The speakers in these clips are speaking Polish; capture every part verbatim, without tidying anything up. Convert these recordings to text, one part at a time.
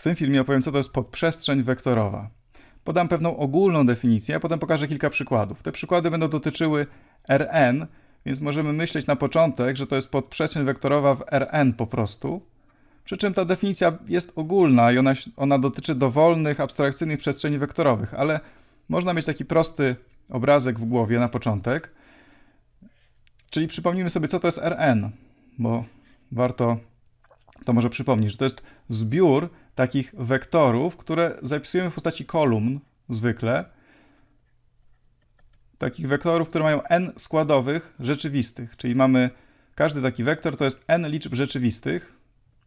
W tym filmie opowiem, co to jest podprzestrzeń wektorowa. Podam pewną ogólną definicję, a potem pokażę kilka przykładów. Te przykłady będą dotyczyły R N, więc możemy myśleć na początek, że to jest podprzestrzeń wektorowa w R N po prostu. Przy czym ta definicja jest ogólna i ona, ona dotyczy dowolnych, abstrakcyjnych przestrzeni wektorowych, ale można mieć taki prosty obrazek w głowie na początek. Czyli przypomnijmy sobie, co to jest R N, bo warto to może przypomnieć, że to jest zbiór takich wektorów, które zapisujemy w postaci kolumn zwykle. Takich wektorów, które mają n składowych rzeczywistych, czyli mamy każdy taki wektor to jest n liczb rzeczywistych,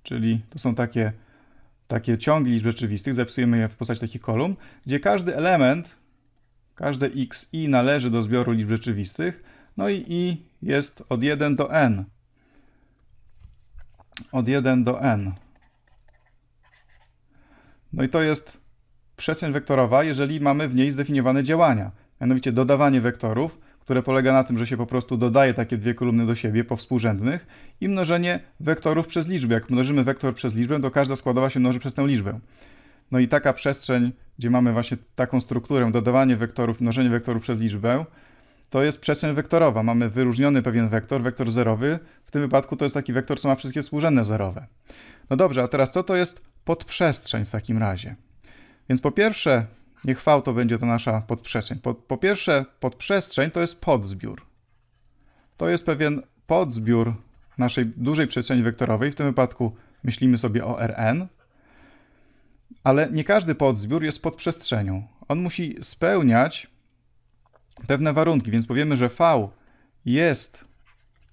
czyli to są takie, takie ciągi liczb rzeczywistych, zapisujemy je w postaci takich kolumn, gdzie każdy element, każde xi należy do zbioru liczb rzeczywistych, no i i jest od jeden do n. Od jeden do n. No i to jest przestrzeń wektorowa, jeżeli mamy w niej zdefiniowane działania. Mianowicie dodawanie wektorów, które polega na tym, że się po prostu dodaje takie dwie kolumny do siebie powspółrzędnych i mnożenie wektorów przez liczbę. Jak mnożymy wektor przez liczbę, to każda składowa się mnoży przez tę liczbę. No i taka przestrzeń, gdzie mamy właśnie taką strukturę, dodawanie wektorów, mnożenie wektorów przez liczbę, to jest przestrzeń wektorowa. Mamy wyróżniony pewien wektor, wektor zerowy. W tym wypadku to jest taki wektor, co ma wszystkie współrzędne zerowe. No dobrze, a teraz co to jest podprzestrzeń w takim razie? Więc po pierwsze, niech V to będzie to nasza podprzestrzeń. Po, po pierwsze, podprzestrzeń to jest podzbiór. To jest pewien podzbiór naszej dużej przestrzeni wektorowej. W tym wypadku myślimy sobie o R N. Ale nie każdy podzbiór jest podprzestrzenią. On musi spełniać pewne warunki, więc powiemy, że V jest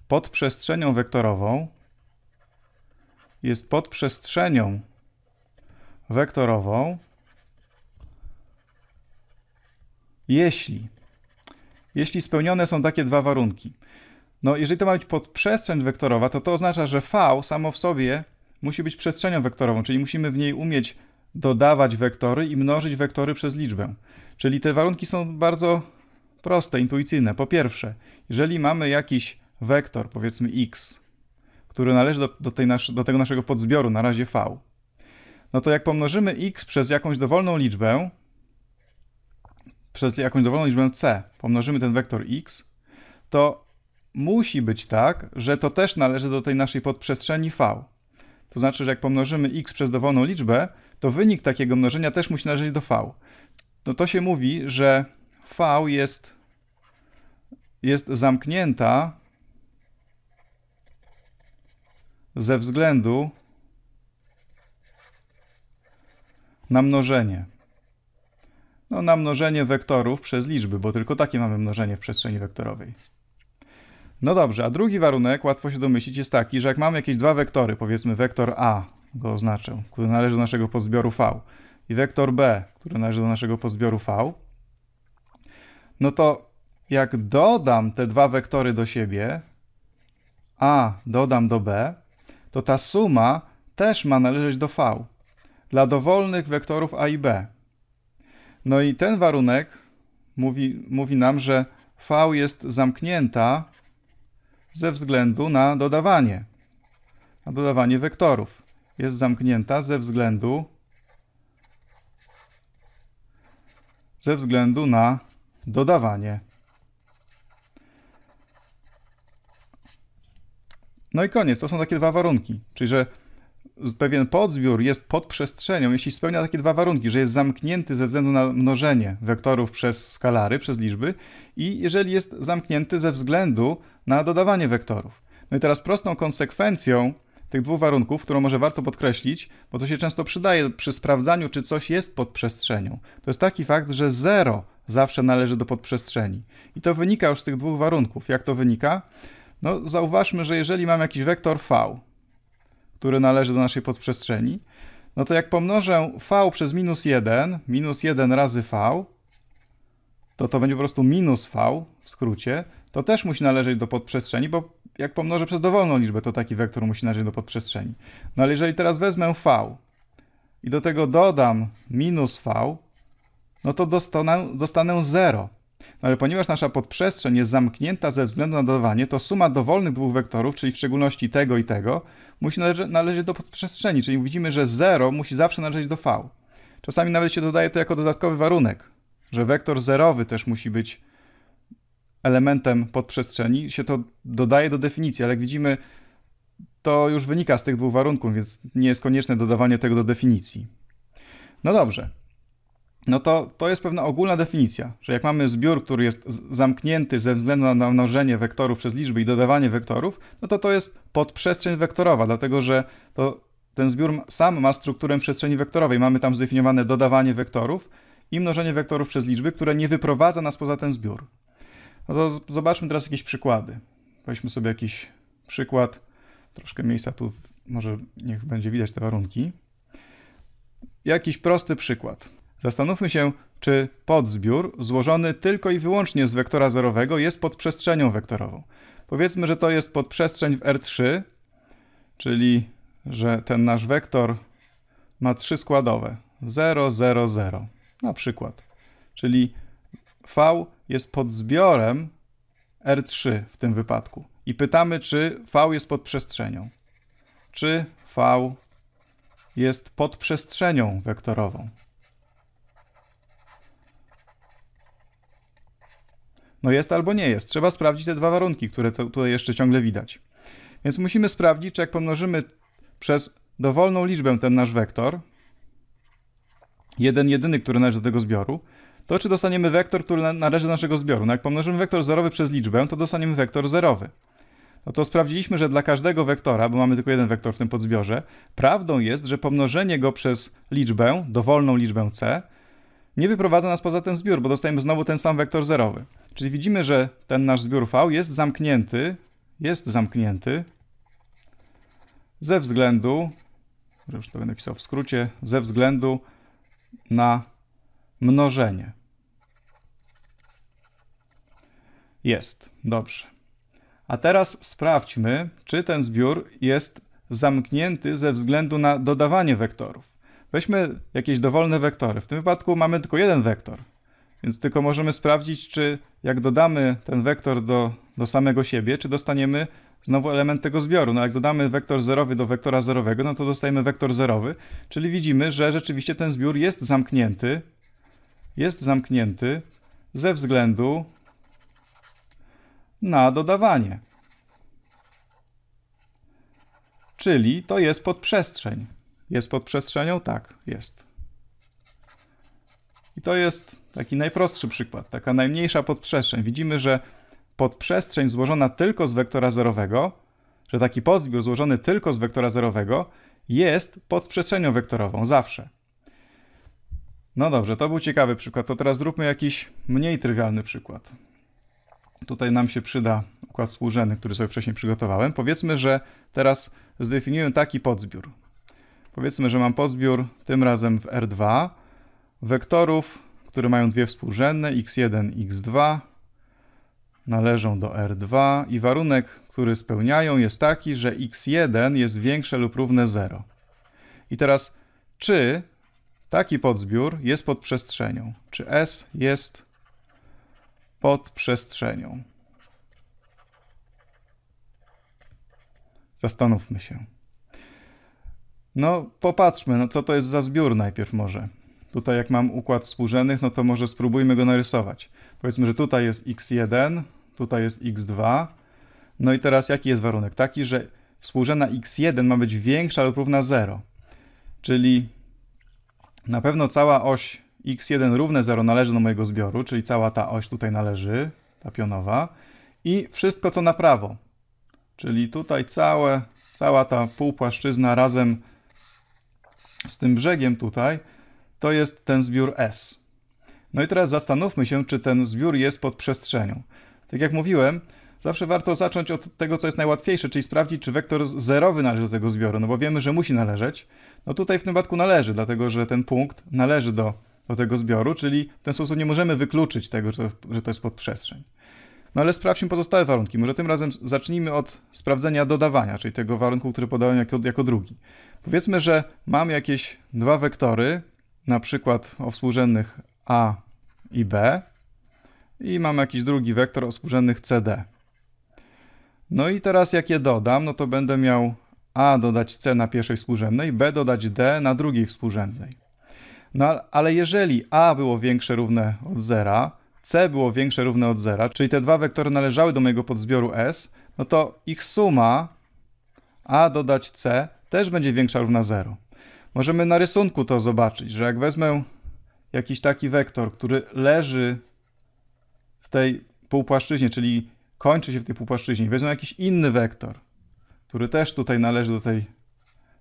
podprzestrzenią wektorową, jest podprzestrzenią wektorową, jeśli, jeśli spełnione są takie dwa warunki. No, jeżeli to ma być podprzestrzeń wektorowa, to to oznacza, że V samo w sobie musi być przestrzenią wektorową, czyli musimy w niej umieć dodawać wektory i mnożyć wektory przez liczbę. Czyli te warunki są bardzo proste, intuicyjne. Po pierwsze, jeżeli mamy jakiś wektor, powiedzmy x, który należy do, do, tej nasz, do tego naszego podzbioru, na razie v, no to jak pomnożymy x przez jakąś dowolną liczbę, przez jakąś dowolną liczbę c, pomnożymy ten wektor x, to musi być tak, że to też należy do tej naszej podprzestrzeni v. To znaczy, że jak pomnożymy x przez dowolną liczbę, to wynik takiego mnożenia też musi należeć do v. No to się mówi, że V jest, jest zamknięta ze względu na mnożenie. No, na mnożenie wektorów przez liczby, bo tylko takie mamy mnożenie w przestrzeni wektorowej. No dobrze, a drugi warunek, łatwo się domyślić, jest taki, że jak mamy jakieś dwa wektory, powiedzmy wektor A, go oznaczę, który należy do naszego podzbioru V, i wektor B, który należy do naszego podzbioru V, no to jak dodam te dwa wektory do siebie, A dodam do B, to ta suma też ma należeć do V, dla dowolnych wektorów A i B. No i ten warunek mówi, mówi nam, że V jest zamknięta ze względu na dodawanie, na dodawanie wektorów. Jest zamknięta ze względu, ze względu na dodawanie. No i koniec. To są takie dwa warunki. Czyli, że pewien podzbiór jest podprzestrzenią, jeśli spełnia takie dwa warunki, że jest zamknięty ze względu na mnożenie wektorów przez skalary, przez liczby i jeżeli jest zamknięty ze względu na dodawanie wektorów. No i teraz prostą konsekwencją tych dwóch warunków, którą może warto podkreślić, bo to się często przydaje przy sprawdzaniu, czy coś jest podprzestrzenią, to jest taki fakt, że zero zawsze należy do podprzestrzeni. I to wynika już z tych dwóch warunków. Jak to wynika? No zauważmy, że jeżeli mamy jakiś wektor V, który należy do naszej podprzestrzeni, no to jak pomnożę V przez minus jeden, minus jeden razy V, to to będzie po prostu minus V w skrócie, to też musi należeć do podprzestrzeni, bo jak pomnożę przez dowolną liczbę, to taki wektor musi należeć do podprzestrzeni. No ale jeżeli teraz wezmę V i do tego dodam minus V, no to dostanę, dostanę zero. No ale ponieważ nasza podprzestrzeń jest zamknięta ze względu na dodawanie, to suma dowolnych dwóch wektorów, czyli w szczególności tego i tego, musi nale należeć do podprzestrzeni, czyli widzimy, że zero musi zawsze należeć do V. Czasami nawet się dodaje to jako dodatkowy warunek, że wektor zerowy też musi być elementem podprzestrzeni. Się to dodaje do definicji, ale jak widzimy, to już wynika z tych dwóch warunków, więc nie jest konieczne dodawanie tego do definicji. No dobrze. No to, to jest pewna ogólna definicja, że jak mamy zbiór, który jest zamknięty ze względu na mnożenie wektorów przez liczby i dodawanie wektorów, no to to jest podprzestrzeń wektorowa, dlatego że to, ten zbiór sam ma strukturę przestrzeni wektorowej. Mamy tam zdefiniowane dodawanie wektorów i mnożenie wektorów przez liczby, które nie wyprowadza nas poza ten zbiór. No to zobaczmy teraz jakieś przykłady. Weźmy sobie jakiś przykład. Troszkę miejsca tu, może niech będzie widać te warunki. Jakiś prosty przykład. Zastanówmy się, czy podzbiór złożony tylko i wyłącznie z wektora zerowego jest podprzestrzenią wektorową. Powiedzmy, że to jest podprzestrzeń w R trzy, czyli że ten nasz wektor ma trzy składowe. zero, zero, zero na przykład. Czyli V jest podzbiorem R trzy w tym wypadku. I pytamy, czy V jest podprzestrzenią. Czy V jest podprzestrzenią wektorową? No jest albo nie jest. Trzeba sprawdzić te dwa warunki, które to, tutaj jeszcze ciągle widać. Więc musimy sprawdzić, czy jak pomnożymy przez dowolną liczbę ten nasz wektor, jeden jedyny, który należy do tego zbioru, to czy dostaniemy wektor, który należy do naszego zbioru. No jak pomnożymy wektor zerowy przez liczbę, to dostaniemy wektor zerowy. No to sprawdziliśmy, że dla każdego wektora, bo mamy tylko jeden wektor w tym podzbiorze, prawdą jest, że pomnożenie go przez liczbę, dowolną liczbę c, nie wyprowadza nas poza ten zbiór, bo dostajemy znowu ten sam wektor zerowy. Czyli widzimy, że ten nasz zbiór V jest zamknięty, jest zamknięty ze względu, już to będę pisał w skrócie, ze względu na mnożenie. Jest, dobrze. A teraz sprawdźmy, czy ten zbiór jest zamknięty ze względu na dodawanie wektorów. Weźmy jakieś dowolne wektory. W tym wypadku mamy tylko jeden wektor. Więc tylko możemy sprawdzić, czy jak dodamy ten wektor do, do samego siebie, czy dostaniemy znowu element tego zbioru. No jak dodamy wektor zerowy do wektora zerowego, no to dostajemy wektor zerowy, czyli widzimy, że rzeczywiście ten zbiór jest zamknięty, jest zamknięty ze względu na dodawanie. Czyli to jest podprzestrzeń. Jest podprzestrzenią? Tak, jest. I to jest taki najprostszy przykład, taka najmniejsza podprzestrzeń. Widzimy, że podprzestrzeń złożona tylko z wektora zerowego, że taki podzbiór złożony tylko z wektora zerowego jest podprzestrzenią wektorową, zawsze. No dobrze, to był ciekawy przykład. To teraz zróbmy jakiś mniej trywialny przykład. Tutaj nam się przyda układ współrzędny, który sobie wcześniej przygotowałem. Powiedzmy, że teraz zdefiniuję taki podzbiór. Powiedzmy, że mam podzbiór tym razem w R dwa wektorów, które mają dwie współrzędne, x jeden, x dwa, należą do R dwa i warunek, który spełniają, jest taki, że x jeden jest większe lub równe zero. I teraz, czy taki podzbiór jest podprzestrzenią? Czy S jest podprzestrzenią? Zastanówmy się. No, popatrzmy, no co to jest za zbiór najpierw może. Tutaj jak mam układ współrzędnych, no to może spróbujmy go narysować. Powiedzmy, że tutaj jest x jeden, tutaj jest x dwa. No i teraz jaki jest warunek? Taki, że współrzędna x jeden ma być większa lub równa zero. Czyli na pewno cała oś x jeden równe zero należy do mojego zbioru, czyli cała ta oś tutaj należy, ta pionowa. I wszystko co na prawo, czyli tutaj całe, cała ta półpłaszczyzna razem z tym brzegiem tutaj, to jest ten zbiór S. No i teraz zastanówmy się, czy ten zbiór jest podprzestrzenią. Tak jak mówiłem, zawsze warto zacząć od tego, co jest najłatwiejsze, czyli sprawdzić, czy wektor zerowy należy do tego zbioru, no bo wiemy, że musi należeć. No tutaj w tym wypadku należy, dlatego że ten punkt należy do, do tego zbioru, czyli w ten sposób nie możemy wykluczyć tego, że to, że to jest podprzestrzeń. No ale sprawdźmy pozostałe warunki. Może tym razem zacznijmy od sprawdzenia dodawania, czyli tego warunku, który podałem jako, jako drugi. Powiedzmy, że mam jakieś dwa wektory, na przykład o współrzędnych a i b i mamy jakiś drugi wektor o współrzędnych C D. No i teraz jak je dodam, no to będę miał A dodać C na pierwszej współrzędnej, B dodać D na drugiej współrzędnej. No ale jeżeli A było większe równe od zera, C było większe równe od zera, czyli te dwa wektory należały do mojego podzbioru S, no to ich suma A dodać C też będzie większa równa zero. Możemy na rysunku to zobaczyć, że jak wezmę jakiś taki wektor, który leży w tej półpłaszczyźnie, czyli kończy się w tej półpłaszczyźnie, wezmę jakiś inny wektor, który też tutaj należy do tej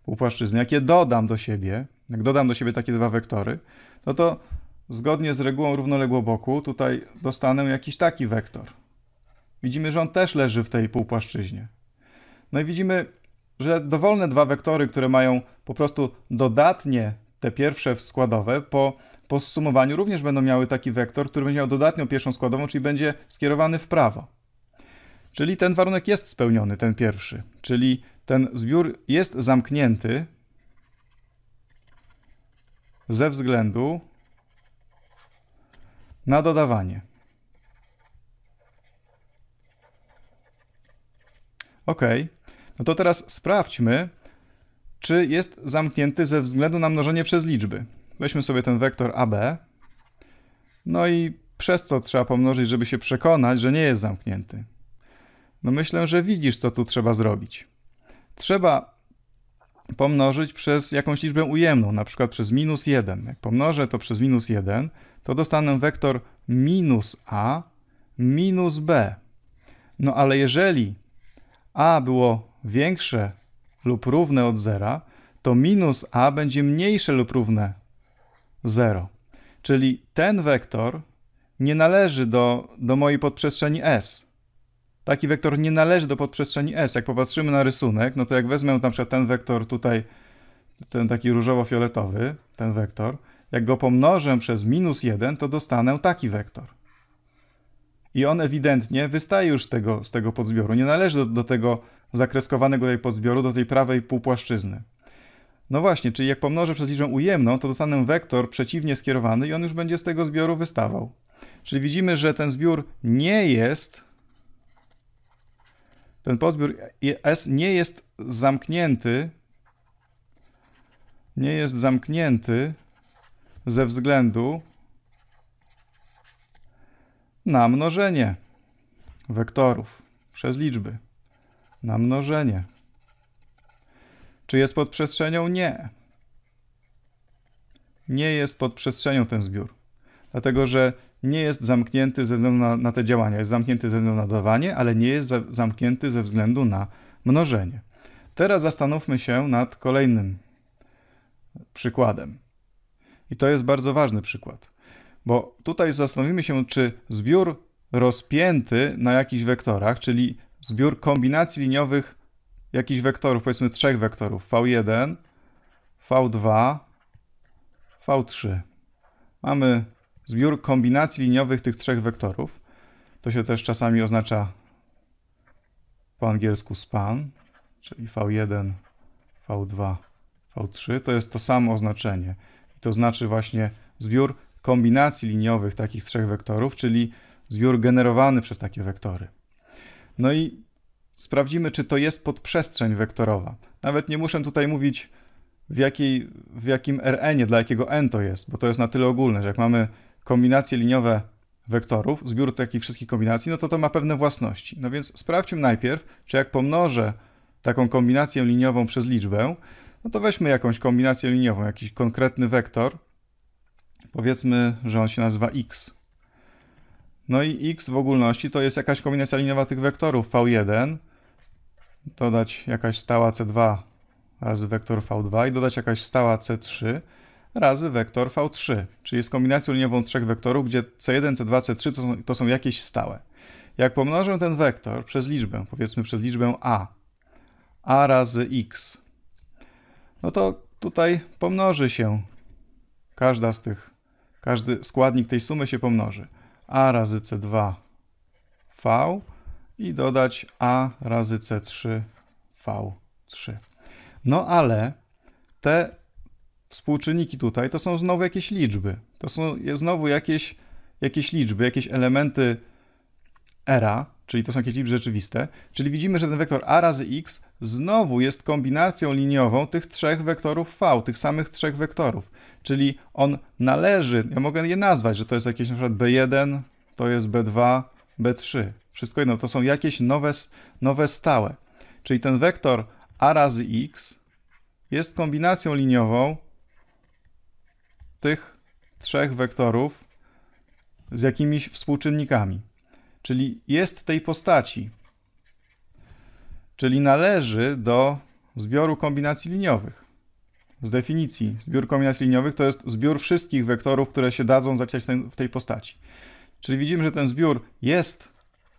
półpłaszczyzny. Jak je dodam do siebie, jak dodam do siebie takie dwa wektory, no to zgodnie z regułą równoległoboku tutaj dostanę jakiś taki wektor. Widzimy, że on też leży w tej półpłaszczyźnie. No i widzimy, że dowolne dwa wektory, które mają po prostu dodatnie te pierwsze składowe, po, po zsumowaniu również będą miały taki wektor, który będzie miał dodatnią pierwszą składową, czyli będzie skierowany w prawo. Czyli ten warunek jest spełniony, ten pierwszy. Czyli ten zbiór jest zamknięty ze względu na dodawanie. OK. No to teraz sprawdźmy, czy jest zamknięty ze względu na mnożenie przez liczby. Weźmy sobie ten wektor A B. No i przez co trzeba pomnożyć, żeby się przekonać, że nie jest zamknięty? No myślę, że widzisz, co tu trzeba zrobić. Trzeba pomnożyć przez jakąś liczbę ujemną, na przykład przez minus jeden. Jak pomnożę to przez minus jeden, to dostanę wektor minus A minus B. No ale jeżeli A było większe lub równe od zera, to minus A będzie mniejsze lub równe zero. Czyli ten wektor nie należy do, do mojej podprzestrzeni S. Taki wektor nie należy do podprzestrzeni S. Jak popatrzymy na rysunek, no to jak wezmę na przykład ten wektor tutaj, ten taki różowo-fioletowy, ten wektor, jak go pomnożę przez minus jeden, to dostanę taki wektor. I on ewidentnie wystaje już z tego, z tego podzbioru. Nie należy do, do tego zakreskowanego tutaj podzbioru, do tej prawej półpłaszczyzny. No właśnie, czyli jak pomnożę przez liczbę ujemną, to dostanę wektor przeciwnie skierowany i on już będzie z tego zbioru wystawał. Czyli widzimy, że ten zbiór nie jest... Ten podzbiór S nie jest zamknięty, nie jest zamknięty ze względu na mnożenie wektorów przez liczby. Na mnożenie. Czy jest pod przestrzenią? Nie. Nie jest pod przestrzenią ten zbiór. Dlatego, że nie jest zamknięty ze względu na, na te działania. Jest zamknięty ze względu na dodawanie, ale nie jest za, zamknięty ze względu na mnożenie. Teraz zastanówmy się nad kolejnym przykładem. I to jest bardzo ważny przykład, bo tutaj zastanowimy się, czy zbiór rozpięty na jakichś wektorach, czyli zbiór kombinacji liniowych jakichś wektorów, powiedzmy trzech wektorów, V jeden, V dwa, V trzy. Mamy zbiór kombinacji liniowych tych trzech wektorów. To się też czasami oznacza po angielsku span, czyli V jeden, V dwa, V trzy. To jest to samo oznaczenie. I to znaczy właśnie zbiór kombinacji liniowych takich trzech wektorów, czyli zbiór generowany przez takie wektory. No i sprawdzimy, czy to jest podprzestrzeń wektorowa. Nawet nie muszę tutaj mówić, w, jakiej, w jakim R N-ie, dla jakiego N to jest, bo to jest na tyle ogólne, że jak mamy kombinacje liniowe wektorów, zbiór takich wszystkich kombinacji, no to to ma pewne własności. No więc sprawdźmy najpierw, czy jak pomnożę taką kombinację liniową przez liczbę, no to weźmy jakąś kombinację liniową, jakiś konkretny wektor, powiedzmy, że on się nazywa X. No i X w ogólności to jest jakaś kombinacja liniowa tych wektorów V jeden, dodać jakaś stała C dwa razy wektor V dwa i dodać jakaś stała C trzy razy wektor V trzy, czyli jest kombinacją liniową trzech wektorów, gdzie C jeden, C dwa, C trzy to są, to są jakieś stałe. Jak pomnożę ten wektor przez liczbę, powiedzmy przez liczbę A, A razy X, no to tutaj pomnoży się każda z tych, każdy składnik tej sumy się pomnoży. A razy C dwa V i dodać A razy C trzy V trzy. No ale te współczynniki tutaj to są znowu jakieś liczby. To są znowu jakieś, jakieś liczby, jakieś elementy era, czyli to są jakieś liczby rzeczywiste, czyli widzimy, że ten wektor a razy x znowu jest kombinacją liniową tych trzech wektorów v, tych samych trzech wektorów, czyli on należy, ja mogę je nazwać, że to jest jakieś na przykład b jeden, to jest b dwa, b trzy, wszystko jedno, to są jakieś nowe, nowe stałe, czyli ten wektor a razy x jest kombinacją liniową tych trzech wektorów z jakimiś współczynnikami, czyli jest tej postaci, czyli należy do zbioru kombinacji liniowych. Z definicji zbiór kombinacji liniowych to jest zbiór wszystkich wektorów, które się dadzą zapisać w tej postaci. Czyli widzimy, że ten zbiór jest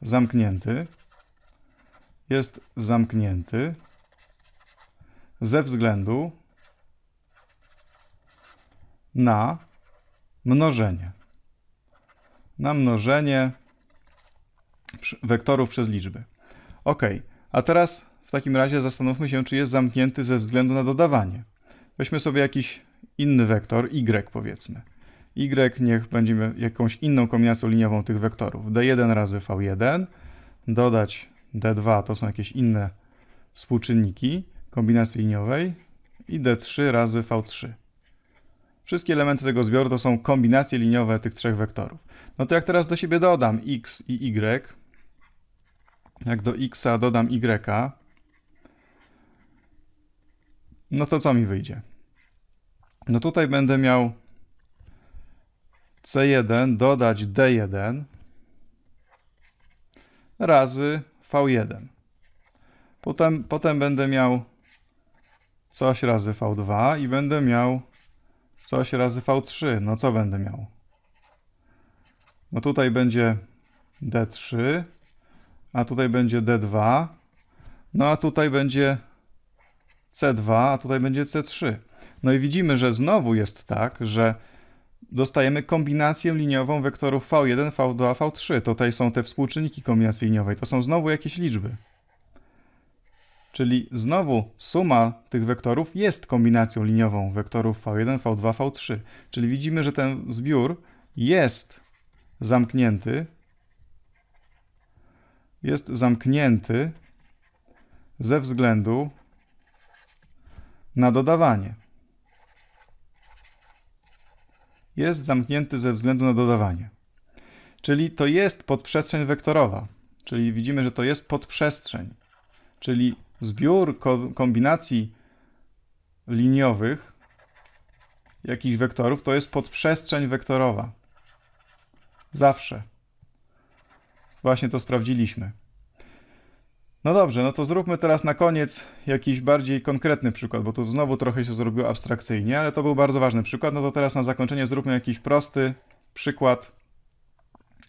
zamknięty, jest zamknięty ze względu na mnożenie, na mnożenie wektorów przez liczby. Ok, a teraz w takim razie zastanówmy się, czy jest zamknięty ze względu na dodawanie. Weźmy sobie jakiś inny wektor, y powiedzmy. Y niech będziemy jakąś inną kombinacją liniową tych wektorów. d jeden razy v jeden, dodać d dwa, to są jakieś inne współczynniki kombinacji liniowej i d trzy razy v trzy. Wszystkie elementy tego zbioru to są kombinacje liniowe tych trzech wektorów. No to jak teraz do siebie dodam x i y, jak do x dodam y, no to co mi wyjdzie? No tutaj będę miał c jeden dodać d jeden razy v jeden. Potem, potem będę miał coś razy v dwa i będę miał coś razy v trzy. No co będę miał? No tutaj będzie d trzy, a tutaj będzie d dwa, no a tutaj będzie c dwa, a tutaj będzie c trzy. No i widzimy, że znowu jest tak, że dostajemy kombinację liniową wektorów v jeden, v dwa, v trzy. Tutaj są te współczynniki kombinacji liniowej. To są znowu jakieś liczby. Czyli znowu suma tych wektorów jest kombinacją liniową wektorów v jeden, v dwa, v trzy. Czyli widzimy, że ten zbiór jest zamknięty, jest zamknięty ze względu na dodawanie. Jest zamknięty ze względu na dodawanie. Czyli to jest podprzestrzeń wektorowa. Czyli widzimy, że to jest podprzestrzeń. Czyli zbiór kombinacji liniowych jakichś wektorów to jest podprzestrzeń wektorowa. Zawsze. Właśnie to sprawdziliśmy. No dobrze, no to zróbmy teraz na koniec jakiś bardziej konkretny przykład, bo tu znowu trochę się zrobiło abstrakcyjnie, ale to był bardzo ważny przykład. No to teraz na zakończenie zróbmy jakiś prosty przykład,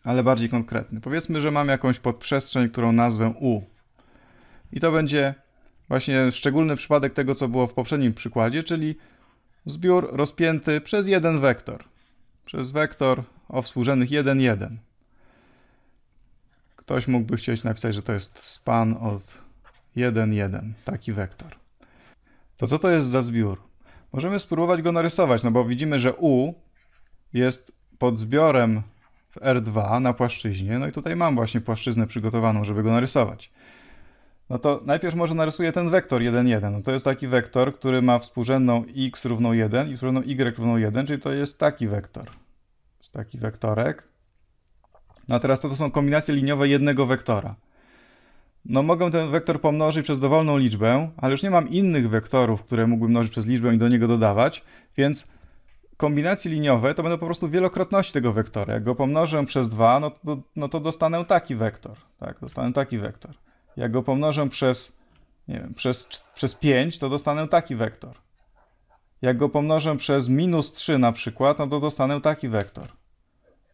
ale bardziej konkretny. Powiedzmy, że mam jakąś podprzestrzeń, którą nazwę U. I to będzie właśnie szczególny przypadek tego, co było w poprzednim przykładzie, czyli zbiór rozpięty przez jeden wektor. Przez wektor o współrzędnych jeden, jeden. Ktoś mógłby chcieć napisać, że to jest span od jeden, jeden, taki wektor. To co to jest za zbiór? Możemy spróbować go narysować, no bo widzimy, że U jest podzbiorem w R dwa na płaszczyźnie, no i tutaj mam właśnie płaszczyznę przygotowaną, żeby go narysować. No to najpierw może narysuję ten wektor jeden, jeden. No to jest taki wektor, który ma współrzędną x równą jeden i współrzędną y równą jeden, czyli to jest taki wektor. Jest taki wektorek. No a teraz to, to są kombinacje liniowe jednego wektora. No mogę ten wektor pomnożyć przez dowolną liczbę, ale już nie mam innych wektorów, które mógłbym mnożyć przez liczbę i do niego dodawać, więc kombinacje liniowe to będą po prostu wielokrotności tego wektora. Jak go pomnożę przez dwa, no to, no to dostanę taki wektor. Tak, dostanę taki wektor. Jak go pomnożę przez, nie wiem, przez, przez pięć, to dostanę taki wektor. Jak go pomnożę przez minus trzy na przykład, no to dostanę taki wektor.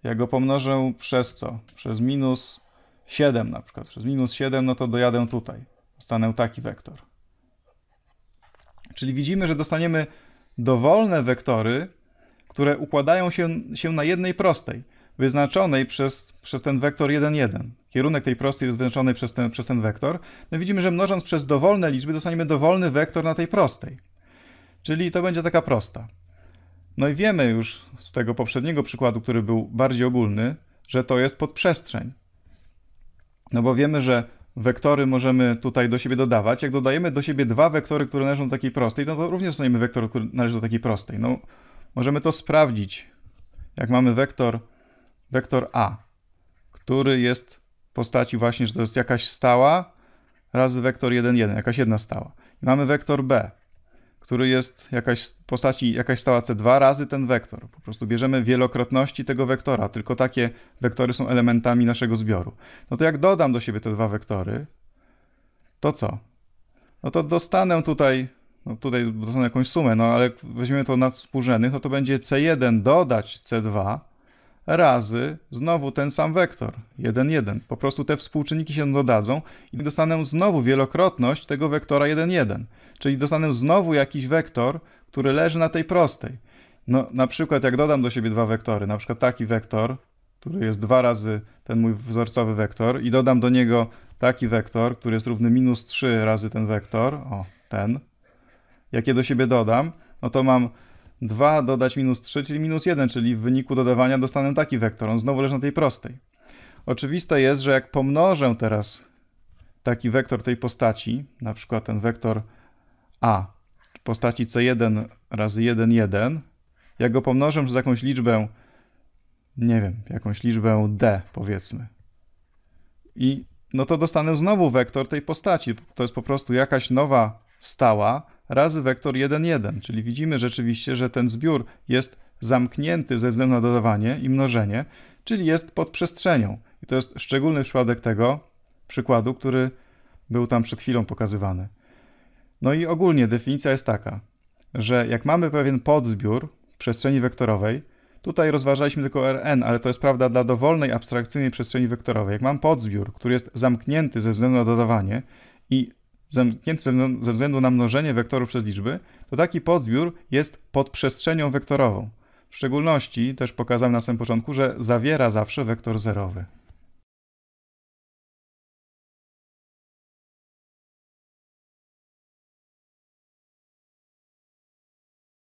Jak go pomnożę przez co? Przez minus siedem na przykład. Przez minus siedem, no to dojadę tutaj. Dostanę taki wektor. Czyli widzimy, że dostaniemy dowolne wektory, które układają się, się na jednej prostej, wyznaczonej przez, przez ten wektor jeden, jeden. Kierunek tej prostej jest wyznaczony przez ten, przez ten wektor. No widzimy, że mnożąc przez dowolne liczby dostaniemy dowolny wektor na tej prostej. Czyli to będzie taka prosta. No i wiemy już z tego poprzedniego przykładu, który był bardziej ogólny, że to jest podprzestrzeń. No bo wiemy, że wektory możemy tutaj do siebie dodawać. Jak dodajemy do siebie dwa wektory, które należą do takiej prostej, no to również dostaniemy wektor, który należy do takiej prostej. No, możemy to sprawdzić. Jak mamy wektor, wektor A, który jest w postaci właśnie, że to jest jakaś stała razy wektor jeden, jeden, jakaś jedna stała. I mamy wektor B, który jest jakaś w postaci jakaś stała C dwa razy ten wektor. Po prostu bierzemy wielokrotności tego wektora, tylko takie wektory są elementami naszego zbioru. No to jak dodam do siebie te dwa wektory, to co? No to dostanę tutaj, no tutaj dostanę jakąś sumę, no ale weźmiemy to na współrzędnych, no to będzie C jeden dodać C dwa razy znowu ten sam wektor, jeden, jeden. Po prostu te współczynniki się dodadzą i dostanę znowu wielokrotność tego wektora jeden, jeden. Czyli dostanę znowu jakiś wektor, który leży na tej prostej. No, na przykład jak dodam do siebie dwa wektory, na przykład taki wektor, który jest dwa razy ten mój wzorcowy wektor i dodam do niego taki wektor, który jest równy minus trzy razy ten wektor, o, ten. Jak je do siebie dodam, no to mam dwa dodać minus trzy, czyli minus jeden, czyli w wyniku dodawania dostanę taki wektor. On znowu leży na tej prostej. Oczywiste jest, że jak pomnożę teraz taki wektor tej postaci, na przykład ten wektor A w postaci C jeden razy jeden, jeden, jak go pomnożę przez jakąś liczbę, nie wiem, jakąś liczbę D powiedzmy, i no to dostanę znowu wektor tej postaci. To jest po prostu jakaś nowa stała razy wektor jeden, jeden, czyli widzimy rzeczywiście, że ten zbiór jest zamknięty ze względu na dodawanie i mnożenie, czyli jest pod przestrzenią. I to jest szczególny przypadek tego przykładu, który był tam przed chwilą pokazywany. No i ogólnie definicja jest taka, że jak mamy pewien podzbiór w przestrzeni wektorowej, tutaj rozważaliśmy tylko R N, ale to jest prawda dla dowolnej abstrakcyjnej przestrzeni wektorowej. Jak mam podzbiór, który jest zamknięty ze względu na dodawanie i zamknięty ze względu na mnożenie wektorów przez liczby, to taki podzbiór jest podprzestrzenią wektorową. W szczególności też pokazałem na samym początku, że zawiera zawsze wektor zerowy.